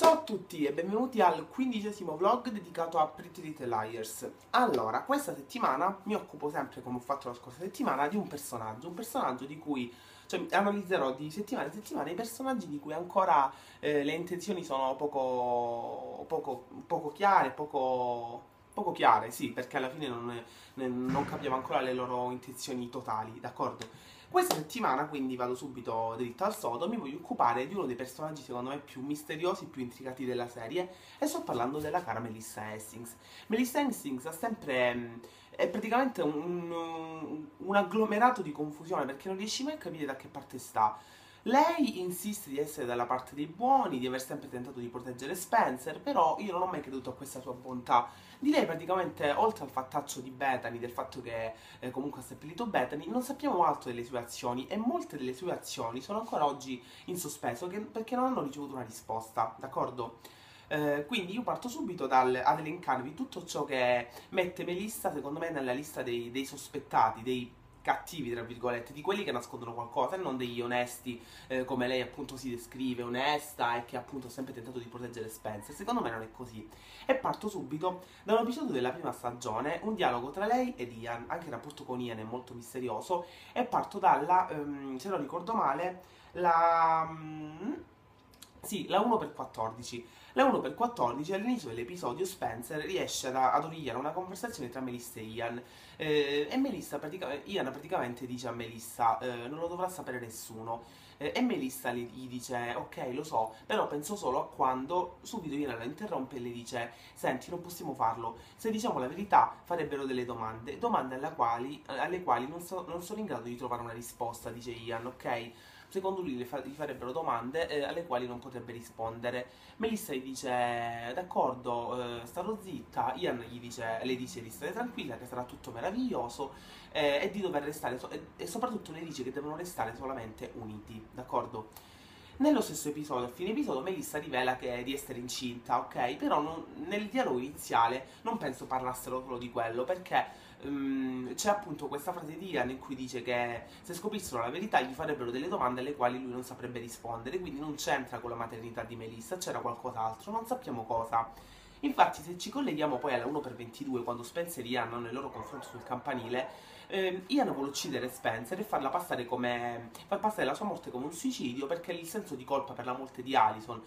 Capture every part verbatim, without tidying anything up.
Ciao a tutti e benvenuti al quindicesimo vlog dedicato a Pretty Little Liars. Allora, questa settimana mi occupo sempre, come ho fatto la scorsa settimana, di un personaggio, un personaggio di cui, cioè, analizzerò di settimana in settimana i personaggi di cui ancora eh, le intenzioni sono poco, poco, poco chiare, poco, poco chiare, sì, perché alla fine non, è, non capiamo ancora le loro intenzioni totali, d'accordo? Questa settimana quindi vado subito dritto al sodo, mi voglio occupare di uno dei personaggi secondo me più misteriosi, più intricati della serie e sto parlando della cara Melissa Hastings. Melissa Hastings ha sempre, è praticamente un, un agglomerato di confusione perché non riesci mai a capire da che parte sta. Lei insiste di essere dalla parte dei buoni, di aver sempre tentato di proteggere Spencer, però io non ho mai creduto a questa sua bontà. Di lei praticamente, oltre al fattaccio di Bethany, del fatto che eh, comunque ha seppellito Bethany, non sappiamo altro delle sue azioni e molte delle sue azioni sono ancora oggi in sospeso che, perché non hanno ricevuto una risposta, d'accordo? Eh, quindi io parto subito dal, ad elencarvi tutto ciò che mette Melissa, secondo me, nella lista dei, dei sospettati, dei cattivi, tra virgolette, di quelli che nascondono qualcosa e non degli onesti, eh, come lei appunto si descrive, onesta e che appunto ha sempre tentato di proteggere Spencer. Secondo me non è così. E parto subito da un episodio della prima stagione, un dialogo tra lei ed Ian, anche il rapporto con Ian è molto misterioso, e parto dalla, um, se non ricordo male, la... Um, Sì, la uno per quattordici. La uno per quattordici all'inizio dell'episodio Spencer riesce ad, ad origliare una conversazione tra Melissa e Ian eh, e Melissa pratica, Ian praticamente dice a Melissa eh, non lo dovrà sapere nessuno eh, e Melissa gli, gli dice ok lo so però penso solo a quando subito Ian la interrompe e le dice senti non possiamo farlo, se diciamo la verità farebbero delle domande, domande alla quali, alle quali non, so, non sono in grado di trovare una risposta, dice Ian, ok? Secondo lui gli farebbero domande eh, alle quali non potrebbe rispondere. Melissa gli dice, d'accordo, eh, starò zitta. Ian gli dice, le dice di stare tranquilla, che sarà tutto meraviglioso eh, e di dover restare, so e, e soprattutto le dice che devono restare solamente uniti, d'accordo? Nello stesso episodio, a fine episodio, Melissa rivela che di essere incinta, ok? Però non, nel dialogo iniziale non penso parlassero solo di quello, perché um, c'è appunto questa frase di Ian in cui dice che se scoprissero la verità gli farebbero delle domande alle quali lui non saprebbe rispondere, quindi non c'entra con la maternità di Melissa, c'era qualcos'altro, non sappiamo cosa. Infatti se ci colleghiamo poi alla uno per ventidue, quando Spencer e Ian hanno il loro confronto sul campanile, ehm, Ian vuole uccidere Spencer e farla passare come, far passare la sua morte come un suicidio perché il senso di colpa per la morte di Alison,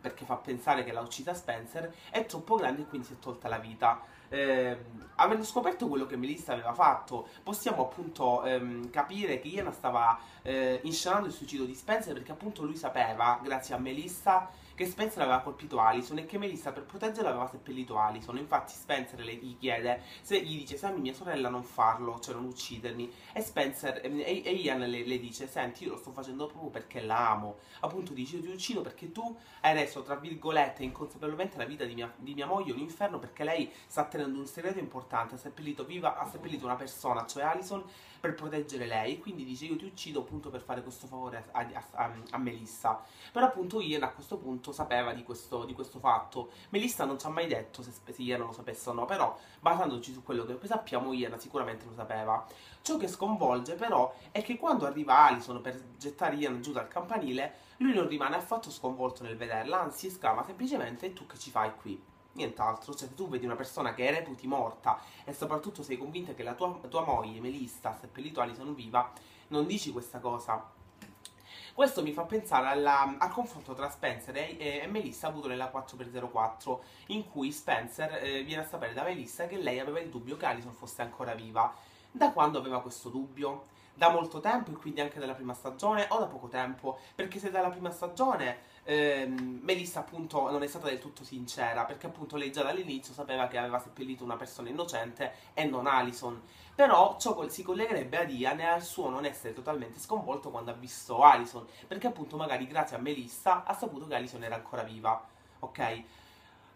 perché fa pensare che l'ha uccisa Spencer, è troppo grande e quindi si è tolta la vita. Eh, avendo scoperto quello che Melissa aveva fatto, possiamo appunto ehm, capire che Ian stava eh, inscenando il suicidio di Spencer perché appunto lui sapeva, grazie a Melissa, che Spencer aveva colpito Alison e che Melissa per proteggerla aveva seppellito Alison. Infatti Spencer le, gli chiede, se gli dice Sammy mia sorella non farlo, cioè non uccidermi, e Spencer e, e Ian le, le dice senti io lo sto facendo proprio perché la amo, appunto dice io ti uccido perché tu hai reso tra virgolette inconsapevolmente la vita di mia, di mia moglie un inferno perché lei sta tenendo un segreto importante, ha seppellito viva, ha seppellito una persona, cioè Alison, per proteggere lei, quindi dice io ti uccido appunto per fare questo favore a, a, a, a Melissa. Però appunto Ian a questo punto sapeva di questo, di questo fatto. Melissa non ci ha mai detto se, se Ian lo sapesse o no, però basandoci su quello che sappiamo Ian sicuramente lo sapeva. Ciò che sconvolge però è che quando arriva Alison per gettare Ian giù dal campanile lui non rimane affatto sconvolto nel vederla, anzi esclama semplicemente tu che ci fai qui? Nient'altro, cioè se tu vedi una persona che reputi morta e soprattutto sei convinta che la tua, tua moglie Melissa ha seppellito Alison viva, non dici questa cosa. Questo mi fa pensare alla, al confronto tra Spencer e, e, e Melissa avuto nella quattro per zero quattro, in cui Spencer eh, viene a sapere da Melissa che lei aveva il dubbio che Alison fosse ancora viva. Da quando aveva questo dubbio? Da molto tempo, e quindi anche dalla prima stagione, o da poco tempo? Perché se dalla prima stagione ehm, Melissa appunto non è stata del tutto sincera, perché appunto lei già dall'inizio sapeva che aveva seppellito una persona innocente e non Alison. Però ciò si collegherebbe ad Ian e al suo non essere totalmente sconvolto quando ha visto Alison, perché appunto magari grazie a Melissa ha saputo che Alison era ancora viva, ok?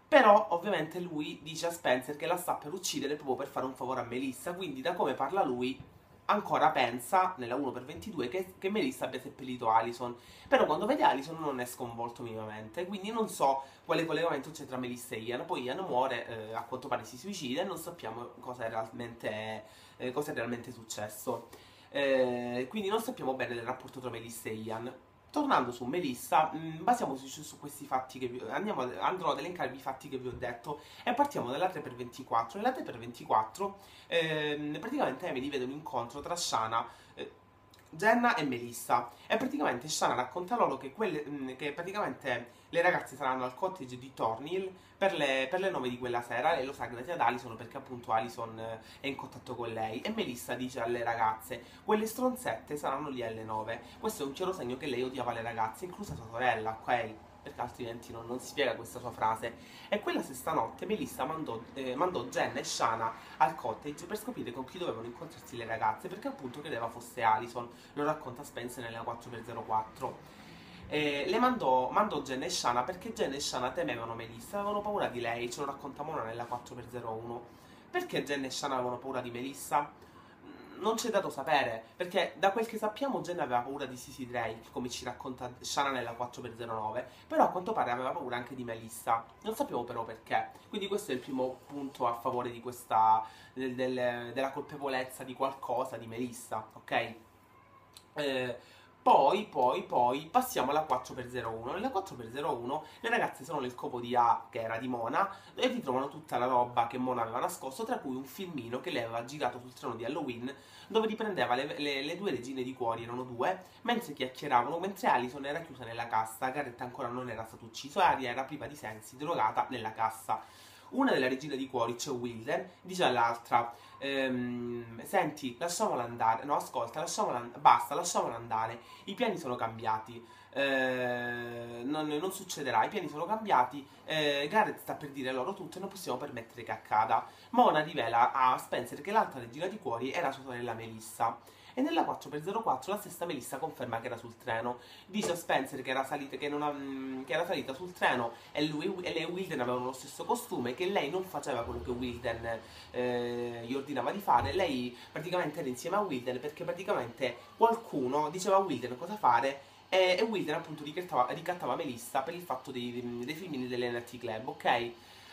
Però ovviamente lui dice a Spencer che la sta per uccidere proprio per fare un favore a Melissa, quindi da come parla lui ancora pensa, nella uno per ventidue, che, che Melissa abbia seppellito Alison. Però quando vede Alison non è sconvolto minimamente, quindi non so quale collegamento c'è tra Melissa e Ian. Poi Ian muore, eh, a quanto pare si suicida e non sappiamo cosa è realmente, eh, cosa è realmente successo. Eh, quindi non sappiamo bene del rapporto tra Melissa e Ian. Tornando su Melissa, mh, basiamoci su, su questi fatti che vi, andiamo ad, andrò ad elencarvi i fatti che vi ho detto e partiamo dalla tre per ventiquattro. Nella tre per ventiquattro ehm, praticamente Emily vede un incontro tra Shana, eh, Jenna e Melissa e praticamente Shana racconta loro che, quelle, mh, che praticamente le ragazze saranno al cottage di Thornhill per le, per le nove di quella sera e lo sa grazie ad Alison perché appunto Alison eh, è in contatto con lei e Melissa dice alle ragazze quelle stronzette saranno lì alle nove. Questo è un chiaro segno che lei odiava le ragazze, inclusa sua sorella, ok? Perché altrimenti non, non si spiega questa sua frase. E quella stessa notte Melissa mandò, eh, mandò Jenna e Shana al cottage per scoprire con chi dovevano incontrarsi le ragazze perché appunto credeva fosse Alison, lo racconta Spencer nella quattro per zero quattro. Eh, le mandò, mandò Jenna e Shana perché Jenna e Shana temevano Melissa, avevano paura di lei, ce lo racconta Mona nella quattro per zero uno. Perché Jenna e Shana avevano paura di Melissa? Non c'è dato sapere, perché da quel che sappiamo Jenna aveva paura di CeCe Drake, come ci racconta Shana nella quattro per zero nove, però a quanto pare aveva paura anche di Melissa, non sappiamo però perché. Quindi questo è il primo punto a favore di questa, del, del, della colpevolezza di qualcosa di Melissa, ok? Eh, Poi, poi, poi, passiamo alla quattro per zero uno. Nella quattro per zero uno le ragazze sono nel covo di A, che era di Mona, e ritrovano tutta la roba che Mona aveva nascosto, tra cui un filmino che lei aveva girato sul treno di Halloween, dove riprendeva le, le, le due regine di cuori, erano due, mentre chiacchieravano, mentre Alison era chiusa nella cassa, Garrett ancora non era stato ucciso, e Aria era priva di sensi, drogata nella cassa. Una della regina di cuori, c'è cioè Wilden, dice all'altra ehm, senti, lasciamola andare, no ascolta, lasciamola and basta, lasciamola andare, i piani sono cambiati, eh, non, non succederà, i piani sono cambiati, eh, Garrett sta per dire loro tutto e non possiamo permettere che accada. Mona rivela a Spencer che l'altra regina di cuori era sua sorella Melissa. E nella quattro per zero quattro la stessa Melissa conferma che era sul treno. Dice a Spencer che era, salita, che non ha, che era salita sul treno e lui e lei e Wilden avevano lo stesso costume, che lei non faceva quello che Wilden eh, gli ordinava di fare. Lei praticamente era insieme a Wilden perché praticamente qualcuno diceva a Wilden cosa fare e, e Wilden appunto ricattava, ricattava Melissa per il fatto dei, dei filmini dell'N L T Club, ok?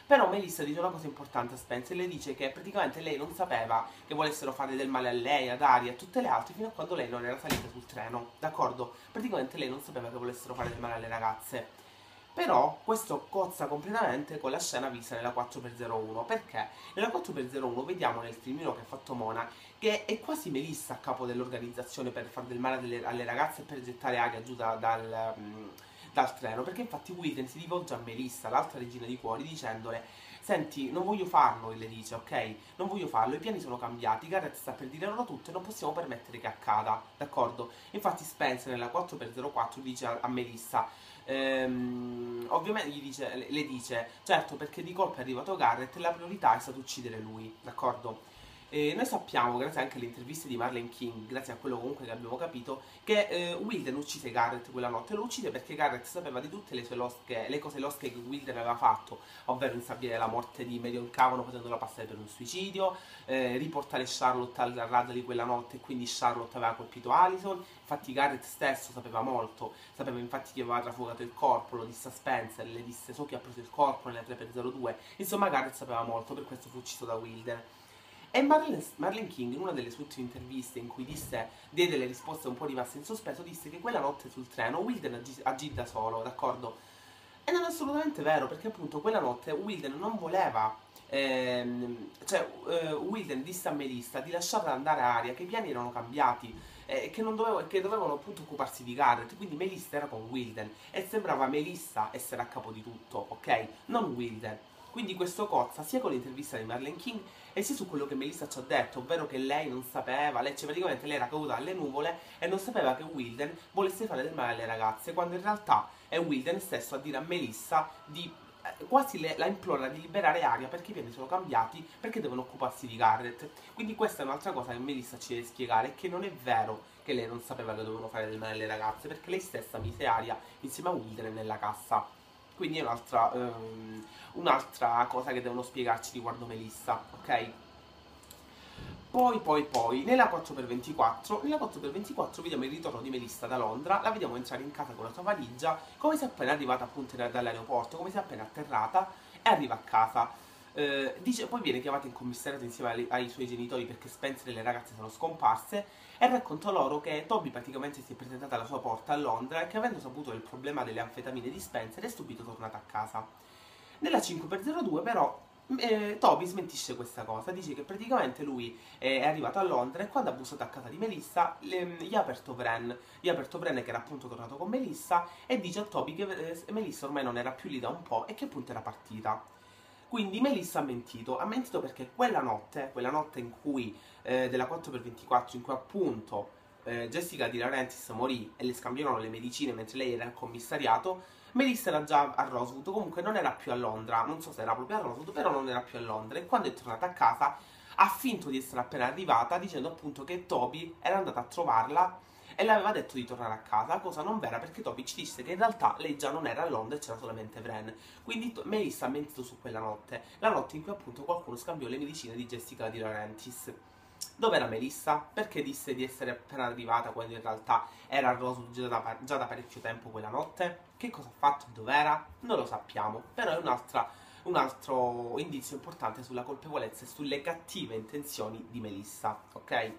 Però Melissa dice una cosa importante a Spencer, le dice che praticamente lei non sapeva che volessero fare del male a lei, ad Aria, a tutte le altre, fino a quando lei non era salita sul treno, d'accordo? Praticamente lei non sapeva che volessero fare del male alle ragazze. Però questo cozza completamente con la scena vista nella quattro per zero uno, perché nella quattro per zero uno vediamo nel filmino che ha fatto Mona che è quasi Melissa a capo dell'organizzazione per fare del male delle, alle ragazze e per gettare Aria giù da, dal... Mm, dal treno, perché infatti Wilden si rivolge a Melissa, l'altra regina di cuori, dicendole senti, non voglio farlo, e le dice, ok? Non voglio farlo, i piani sono cambiati, Garrett sta per dire loro tutto e non possiamo permettere che accada, d'accordo? Infatti Spencer nella quattro per zero quattro dice a, a Melissa ehm, ovviamente gli dice, le dice certo, perché di colpo è arrivato Garrett e la priorità è stata uccidere lui, d'accordo? Eh, noi sappiamo, grazie anche alle interviste di Marlene King, grazie a quello comunque che abbiamo capito, che eh, Wilden uccise Garrett quella notte. Lo uccise perché Garrett sapeva di tutte le sue losche, le cose losche che Wilden aveva fatto, ovvero insabbiare la morte di Marion Cavanaugh facendola passare per un suicidio, eh, riportare Charlotte al Radley quella notte e quindi Charlotte aveva colpito Alison. Infatti Garrett stesso sapeva molto, sapeva infatti che aveva trafugato il corpo, lo disse a Spencer, le disse so chi ha preso il corpo nella tre per zero due, insomma Garrett sapeva molto, per questo fu ucciso da Wilden. E Marlene, Marlene King, in una delle sue ultime interviste in cui disse, diede delle risposte un po' rimaste in sospeso, disse che quella notte sul treno Wilden agì, agì da solo, d'accordo? E non è assolutamente vero, perché appunto quella notte Wilden non voleva, ehm, cioè eh, Wilden disse a Melissa di lasciarla andare a Aria, che i piani erano cambiati, e eh, che, che dovevano appunto occuparsi di Garrett, quindi Melissa era con Wilden, e sembrava Melissa essere a capo di tutto, ok? Non Wilden. Quindi questo cozza sia con l'intervista di Marlene King e sia su quello che Melissa ci ha detto, ovvero che lei non sapeva, lei, cioè praticamente lei era caduta alle nuvole e non sapeva che Wilden volesse fare del male alle ragazze, quando in realtà è Wilden stesso a dire a Melissa di eh, quasi le, la implora di liberare Aria perché i piani sono cambiati, perché devono occuparsi di Garrett. Quindi questa è un'altra cosa che Melissa ci deve spiegare, che non è vero che lei non sapeva che dovevano fare del male alle ragazze, perché lei stessa mise Aria insieme a Wilden nella cassa. Quindi è un'altra um, un'altra cosa che devono spiegarci riguardo Melissa, ok? Poi, poi, poi, nella quattro per ventiquattro, nella quattro per ventiquattro vediamo il ritorno di Melissa da Londra, la vediamo entrare in casa con la sua valigia, come se appena arrivata appunto dall'aeroporto, come se appena atterrata, e arriva a casa. eh, dice, poi viene chiamato in commissariato insieme ai, ai suoi genitori perché Spencer e le ragazze sono scomparse e racconta loro che Toby praticamente si è presentata alla sua porta a Londra e che, avendo saputo del problema delle anfetamine di Spencer, è subito tornata a casa. Nella cinque per zero due però Eh, Toby smentisce questa cosa, dice che praticamente lui eh, è arrivato a Londra e quando ha bussato a casa di Melissa le, gli ha aperto Wren, gli ha aperto Wren che era appunto tornato con Melissa e dice a Toby che eh, Melissa ormai non era più lì da un po' e che appunto era partita. Quindi Melissa ha mentito, ha mentito perché quella notte, quella notte in cui, eh, della quattro per ventiquattro in cui appunto eh, Jessica DiLaurentis morì e le scambiarono le medicine mentre lei era al commissariato, Melissa era già a Rosewood, comunque non era più a Londra, non so se era proprio a Rosewood, però non era più a Londra e quando è tornata a casa ha finto di essere appena arrivata dicendo appunto che Toby era andata a trovarla e le aveva detto di tornare a casa, cosa non vera perché Toby ci disse che in realtà lei già non era a Londra e c'era solamente Wren. Quindi Melissa ha mentito su quella notte, la notte in cui appunto qualcuno scambiò le medicine di Jessica DiLaurentis. Dov'era Melissa? Perché disse di essere appena arrivata quando in realtà era a Rosewood già da, già da parecchio tempo quella notte? Che cosa ha fatto e dov'era? Non lo sappiamo, però è un'altra, un altro indizio importante sulla colpevolezza e sulle cattive intenzioni di Melissa, ok?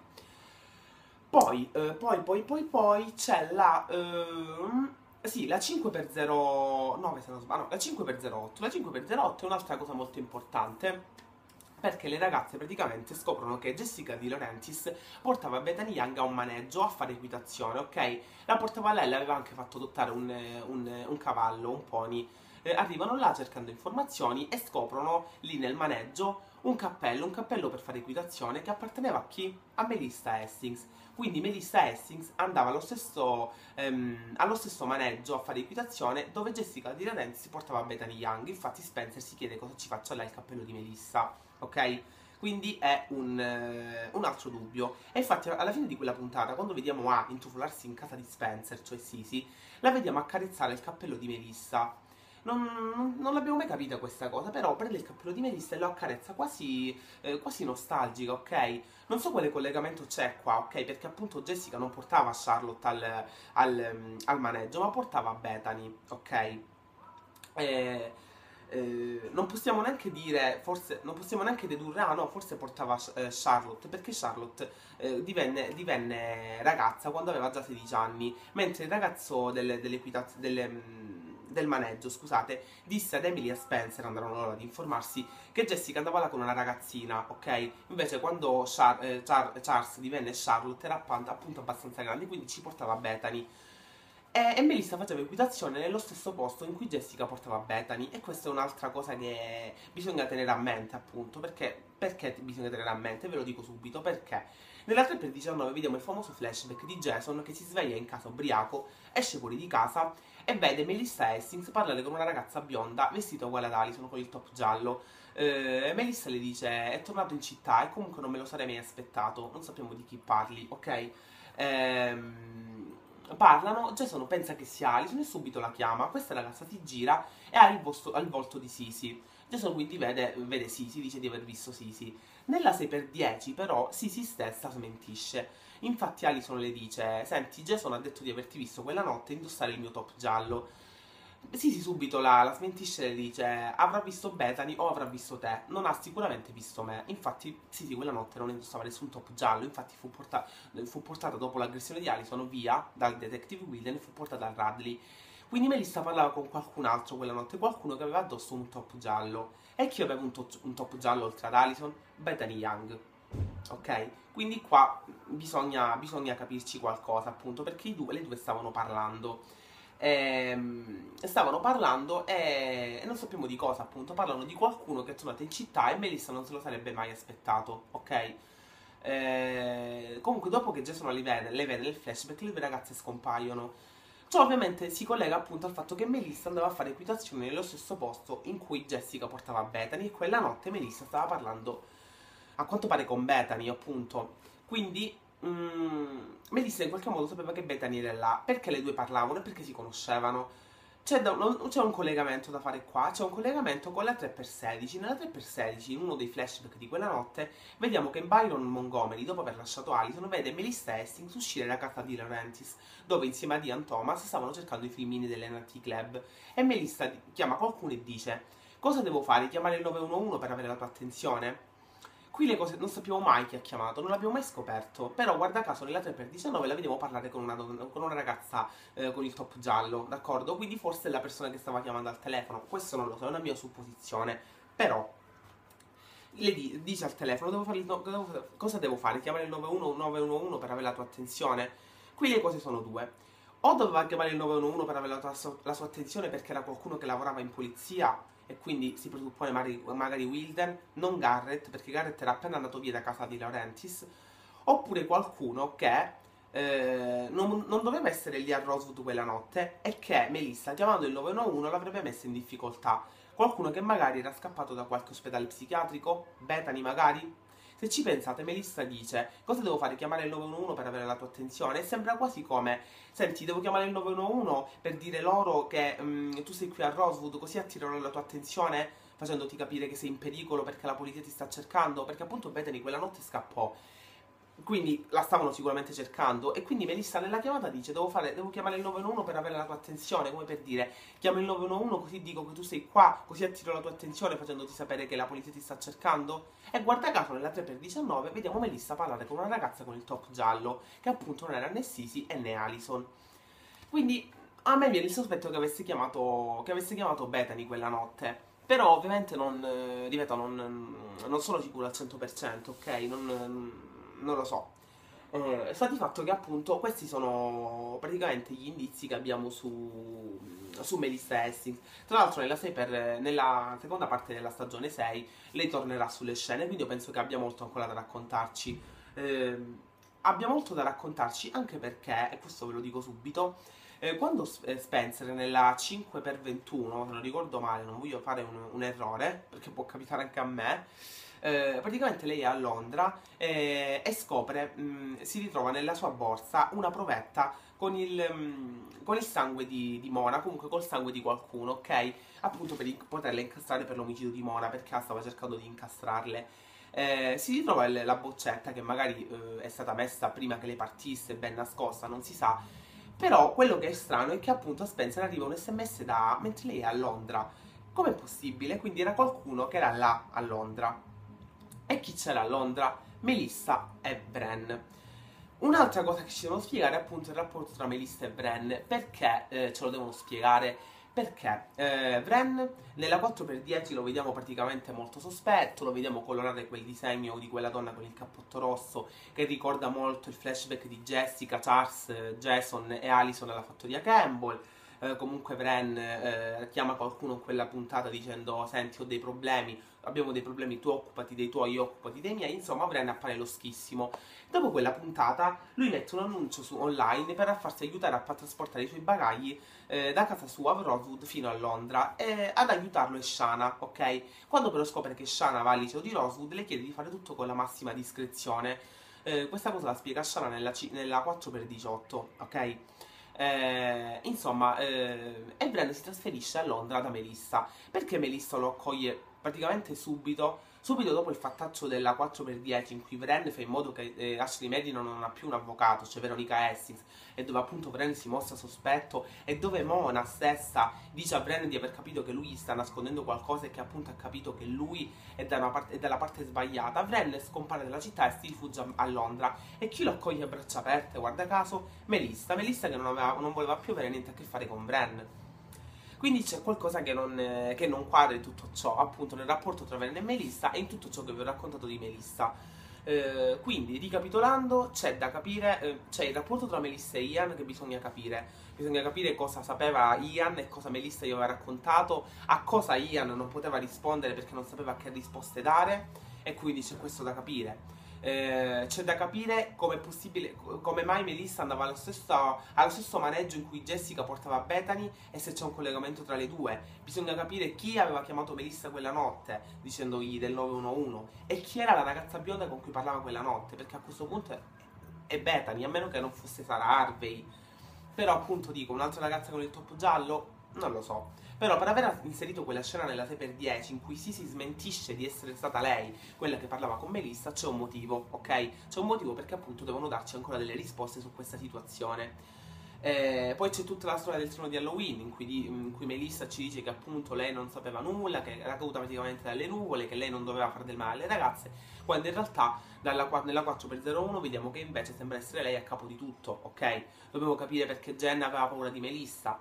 Poi, eh, poi, poi, poi, poi c'è la... Ehm... Sì, la cinque per zero nove se non sbaglio, no, la cinque per zero otto. La cinque per zero otto è un'altra cosa molto importante, perché le ragazze praticamente scoprono che Jessica DiLaurentis portava Bethany Young a un maneggio a fare equitazione, ok? La portava lei, le aveva anche fatto adottare un, un, un cavallo, un pony. Eh, arrivano là cercando informazioni e scoprono lì nel maneggio un cappello, un cappello per fare equitazione che apparteneva a chi? A Melissa Hastings. Quindi Melissa Hastings andava allo stesso, ehm, allo stesso maneggio a fare equitazione dove Jessica DiLaurentis portava Bethany Young. Infatti Spencer si chiede cosa ci faccia là il cappello di Melissa. Ok? Quindi è un, eh, un altro dubbio. E infatti alla fine di quella puntata, quando vediamo A intrufolarsi in casa di Spencer, cioè Sisi, la vediamo accarezzare il cappello di Melissa. Non, non l'abbiamo mai capita questa cosa, però prende il cappello di Melissa e lo accarezza quasi, eh, quasi nostalgica, ok? Non so quale collegamento c'è qua, ok? Perché appunto Jessica non portava Charlotte al, al, al maneggio, ma portava Bethany, ok? E... Eh, non possiamo neanche dire, forse non possiamo neanche dedurre, ah no, forse portava eh, Charlotte, perché Charlotte eh, divenne, divenne ragazza quando aveva già sedici anni, mentre il ragazzo del, delle, delle, del maneggio, scusate, disse ad Emily e Spencer, andarono loro ad informarsi, che Jessica andava là con una ragazzina, ok? Invece quando Char, eh, Char, Charles divenne Charlotte era appunto abbastanza grande, quindi ci portava Bethany. E Melissa faceva equitazione nello stesso posto in cui Jessica portava Bethany. E questa è un'altra cosa che bisogna tenere a mente, appunto. Perché, perché bisogna tenere a mente? Ve lo dico subito, perché nella tre per diciannove vediamo il famoso flashback di Jason che si sveglia in casa ubriaco, esce fuori di casa e vede Melissa Hastings parlare con una ragazza bionda vestita uguale ad Alison con il top giallo. eh, Melissa le dice: è tornato in città e comunque non me lo sarei mai aspettato. Non sappiamo di chi parli, ok? Ehm... Parlano, Jason pensa che sia Alison e subito la chiama. Questa ragazza si gira e ha il, volto, ha il volto di Sisi. Jason quindi vede, vede Sisi, dice di aver visto Sisi. Nella sei per dieci però Sisi stessa smentisce. Infatti Alison le dice: senti, Jason ha detto di averti visto quella notte indossare il mio top giallo. Sisi subito la, la smentisce e le dice: avrà visto Bethany o avrà visto te, non ha sicuramente visto me. Infatti Sisi quella notte non indossava nessun top giallo, infatti fu, porta, fu portata dopo l'aggressione di Alison via dal detective Wilden e fu portata a Radley. Quindi Melissa parlava con qualcun altro quella notte, qualcuno che aveva addosso un top giallo. E chi aveva un, to un top giallo oltre ad Alison? Bethany Young. Ok? Quindi qua bisogna, bisogna capirci qualcosa, appunto, perché i due, le due stavano parlando. E stavano parlando e non sappiamo di cosa, appunto. Parlano di qualcuno che è tornato in città e Melissa non se lo sarebbe mai aspettato, ok? E comunque dopo che Jason le vede, le vede nel flashback, le due ragazze scompaiono. Ciò ovviamente si collega appunto al fatto che Melissa andava a fare equitazione nello stesso posto in cui Jessica portava Bethany e quella notte Melissa stava parlando a quanto pare con Bethany, appunto. Quindi Mm, Melissa in qualche modo sapeva che Bethany era là. Perché le due parlavano e perché si conoscevano. C'è un collegamento da fare qua. C'è un collegamento con la tre per sedici. Nella tre per sedici, in uno dei flashback di quella notte, vediamo che Byron Montgomery, dopo aver lasciato Alison, vede Melissa Hastings uscire da casa di DiLaurentis, dove insieme a Ian Thomas stavano cercando i filmini delle N T Club. E Melissa chiama qualcuno e dice: Cosa devo fare? Chiamare il nove uno uno per avere la tua attenzione? Qui le cose non sappiamo mai chi ha chiamato, non l'abbiamo mai scoperto, però guarda caso nella tre per diciannove la vediamo parlare con una, donna, con una ragazza eh, con il top giallo, d'accordo? Quindi forse è la persona che stava chiamando al telefono, questo non lo so, è una mia supposizione, però le di, dice al telefono, devo fare il no, devo, cosa devo fare? Chiamare il nove uno uno per avere la tua attenzione? Qui le cose sono due. O doveva chiamare il nove uno uno per avere la, tua, la sua attenzione perché era qualcuno che lavorava in polizia e quindi si presuppone magari, magari Wilden, non Garrett, perché Garrett era appena andato via da casa di DiLaurentis, oppure qualcuno che eh, non, non doveva essere lì a Rosewood quella notte e che Melissa, chiamando il nove uno uno, l'avrebbe messa in difficoltà. Qualcuno che magari era scappato da qualche ospedale psichiatrico, Bethany magari. Se ci pensate, Melissa dice, cosa devo fare? Chiamare il nove uno uno per avere la tua attenzione? E sembra quasi come, senti, devo chiamare il nove uno uno per dire loro che mh, tu sei qui a Rosewood, così attirano la tua attenzione, facendoti capire che sei in pericolo perché la polizia ti sta cercando, perché appunto Bethany quella notte scappò. Quindi la stavano sicuramente cercando e quindi Melissa nella chiamata dice devo, fare, devo chiamare il nove uno uno per avere la tua attenzione, come per dire chiamo il nove uno uno così dico che tu sei qua, così attiro la tua attenzione facendoti sapere che la polizia ti sta cercando. E guarda caso nella tre per diciannove vediamo Melissa parlare con una ragazza con il top giallo che appunto non era né Sisi e né Alison. Quindi a me viene il sospetto che avesse chiamato, che avesse chiamato Bethany quella notte. Però ovviamente non, eh, ripeto, non, non sono sicuro al cento per cento, ok? Non... non lo so. Eh, sta di fatto che appunto questi sono praticamente gli indizi che abbiamo su, su Melissa Hastings. Tra l'altro nella, nella seconda parte della stagione sei lei tornerà sulle scene, quindi io penso che abbia molto ancora da raccontarci. Eh, abbia molto da raccontarci anche perché, e questo ve lo dico subito, eh, quando Spencer nella cinque per ventuno, se non ricordo male, non voglio fare un, un errore, perché può capitare anche a me, Eh, praticamente lei è a Londra eh, e scopre, mh, si ritrova nella sua borsa una provetta con il, mh, con il sangue di, di Mona, comunque col sangue di qualcuno, ok? Appunto per poterla incastrare per l'omicidio di Mona, perché stava cercando di incastrarle. Eh, si ritrova il, la boccetta che magari eh, è stata messa prima che lei partisse, ben nascosta, non si sa. Però quello che è strano è che appunto a Spencer arriva un sms da mentre lei è a Londra. Com'è possibile? Quindi era qualcuno che era là a Londra. E chi c'era a Londra? Melissa e Wren. Un'altra cosa che ci devono spiegare è appunto il rapporto tra Melissa e Wren. Perché eh, ce lo devono spiegare? Perché eh, Wren nella quattro per dieci lo vediamo praticamente molto sospetto, lo vediamo colorare quel disegno di quella donna con il cappotto rosso che ricorda molto il flashback di Jessica, Charles, Jason e Alison alla fattoria Campbell. Eh, comunque Wren eh, chiama qualcuno in quella puntata dicendo senti ho dei problemi, abbiamo dei problemi, tu occupati dei tuoi, io occupati dei miei, insomma Wren appare loschissimo. Dopo quella puntata lui mette un annuncio su online per farsi aiutare a trasportare i suoi bagagli eh, da casa sua a Rosewood fino a Londra e ad aiutarlo è Shana, ok? Quando però scopre che Shana va al liceo di Rosewood le chiede di fare tutto con la massima discrezione. eh, questa cosa la spiega Shana nella, nella quattro per diciotto, ok? Eh, insomma, eh, e Wren si trasferisce a Londra da Melissa. Perché Melissa lo accoglie praticamente subito, subito dopo il fattaccio della quattro per dieci in cui Wren fa in modo che eh, Ashley Medina non ha più un avvocato, cioè Veronica Essings, e dove appunto Wren si mostra sospetto e dove Mona stessa dice a Wren di aver capito che lui sta nascondendo qualcosa e che appunto ha capito che lui è, da una parte, è dalla parte sbagliata. Wren scompare dalla città e si rifugia a Londra e chi lo accoglie a braccia aperte, guarda caso, Melissa, Melissa che non, aveva, non voleva più avere niente a che fare con Wren. Quindi c'è qualcosa che non, eh, che non quadra in tutto ciò, appunto nel rapporto tra Wren e Melissa e in tutto ciò che vi ho raccontato di Melissa. Eh, quindi, ricapitolando, c'è da capire, eh, c'è il rapporto tra Melissa e Ian che bisogna capire. Bisogna capire cosa sapeva Ian e cosa Melissa gli aveva raccontato, a cosa Ian non poteva rispondere perché non sapeva che risposte dare e quindi c'è questo da capire. Eh, c'è da capire come possibile, come mai Melissa andava allo stesso, allo stesso maneggio in cui Jessica portava Bethany e se c'è un collegamento tra le due. Bisogna capire chi aveva chiamato Melissa quella notte dicendogli del nove uno uno e chi era la ragazza bionda con cui parlava quella notte, perché a questo punto è, è Bethany, a meno che non fosse Sara Harvey. Però appunto dico, un'altra ragazza con il top giallo? Non lo so. Però per aver inserito quella scena nella sei per dieci in cui Sisi smentisce di essere stata lei quella che parlava con Melissa, c'è un motivo, ok? C'è un motivo perché appunto devono darci ancora delle risposte su questa situazione. Eh, poi c'è tutta la storia del giorno di Halloween in cui, in cui Melissa ci dice che appunto lei non sapeva nulla, che era caduta praticamente dalle nuvole, che lei non doveva fare del male alle ragazze, quando in realtà dalla, nella quattro per zero uno vediamo che invece sembra essere lei a capo di tutto, ok? Dobbiamo capire perché Jenna aveva paura di Melissa.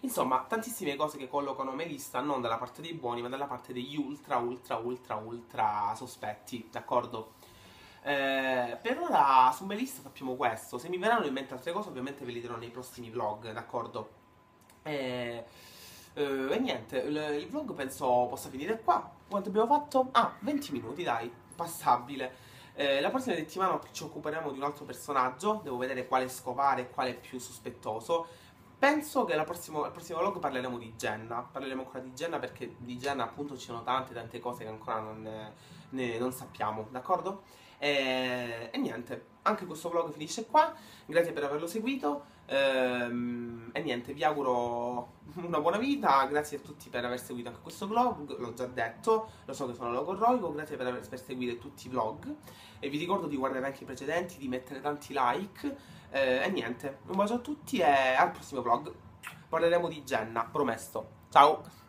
Insomma, tantissime cose che collocano Melissa non dalla parte dei buoni ma dalla parte degli ultra ultra ultra ultra sospetti, d'accordo? Eh, per ora su Melissa sappiamo questo. Se mi verranno in mente altre cose ovviamente ve le dirò nei prossimi vlog, d'accordo? E eh, eh, eh, niente, il vlog penso possa finire qua. Quanto abbiamo fatto? Ah, venti minuti, dai, passabile. Eh, la prossima settimana ci occuperemo di un altro personaggio. Devo vedere quale scovare e quale è più sospettoso. Penso che al prossimo vlog parleremo di Jenna, parleremo ancora di Jenna perché di Jenna appunto ci sono tante tante cose che ancora non, ne, non sappiamo, d'accordo? E, e niente, anche questo vlog finisce qua, grazie per averlo seguito ehm, e niente, vi auguro una buona vita, grazie a tutti per aver seguito anche questo vlog, l'ho già detto, lo so che sono logorroico, grazie per aver per seguire tutti i vlog e vi ricordo di guardare anche i precedenti, di mettere tanti like. Eh, e niente, un bacio a tutti e al prossimo vlog parleremo di Jenna, promesso. Ciao!